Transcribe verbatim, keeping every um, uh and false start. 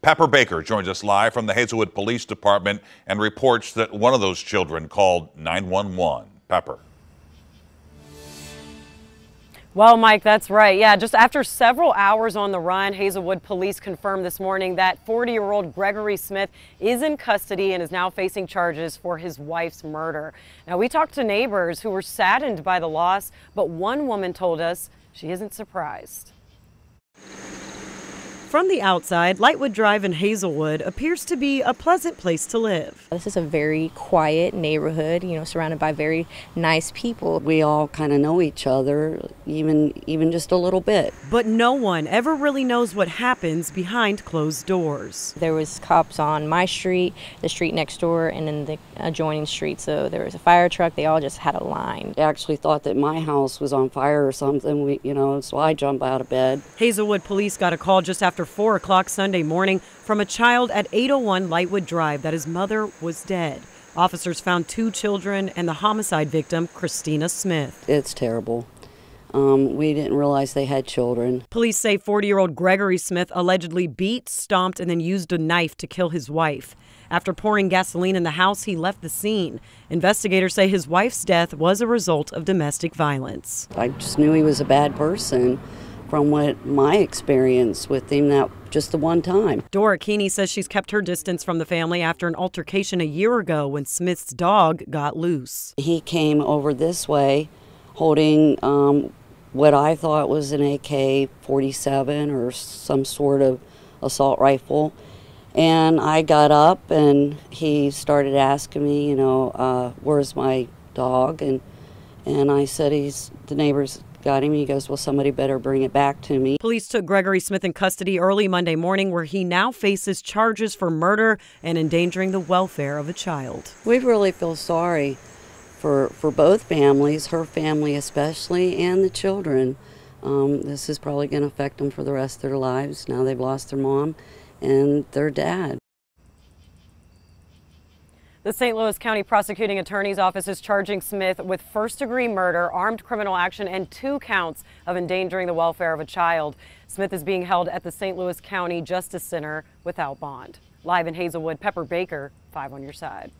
Pepper Baker joins us live from the Hazelwood Police Department and reports that one of those children called nine one one. Pepper. Well, Mike, that's right. Yeah, just after several hours on the run, Hazelwood police confirmed this morning that forty-year-old Gregory Smith is in custody and is now facing charges for his wife's murder. Now, we talked to neighbors who were saddened by the loss, but one woman told us she isn't surprised. From the outside, Lightwood Drive in Hazelwood appears to be a pleasant place to live. This is a very quiet neighborhood, you know, surrounded by very nice people. We all kind of know each other, even even just a little bit. But no one ever really knows what happens behind closed doors. There was cops on my street, the street next door, and then the adjoining street. So there was a fire truck. They all just had a line. I actually thought that my house was on fire or something, we, you know, so I jumped out of bed. Hazelwood police got a call just after four o'clock Sunday morning from a child at eight oh one Lightwood Drive that his mother was dead. Officers found two children and the homicide victim, Christina Smith. It's terrible. Um, we didn't realize they had children. Police say forty-year-old Gregory Smith allegedly beat, stomped, and then used a knife to kill his wife. After pouring gasoline in the house, he left the scene. Investigators say his wife's death was a result of domestic violence. I just knew he was a bad person. From what my experience with him, that just the one time. Dora Chini says she's kept her distance from the family after an altercation a year ago when Smith's dog got loose. He came over this way holding um, what I thought was an A K forty-seven or some sort of assault rifle. And I got up and he started asking me, you know, uh, where's my dog? And, and I said, he's the neighbor's got him. He goes, well, somebody better bring it back to me. Police took Gregory Smith in custody early Monday morning, where he now faces charges for murder and endangering the welfare of a child. We really feel sorry for, for both families, her family especially, and the children. Um, this is probably going to affect them for the rest of their lives. Now they've lost their mom and their dad. The Saint Louis County Prosecuting Attorney's Office is charging Smith with first-degree murder, armed criminal action, and two counts of endangering the welfare of a child. Smith is being held at the Saint Louis County Justice Center without bond. Live in Hazelwood, Pepper Baker, five on your side.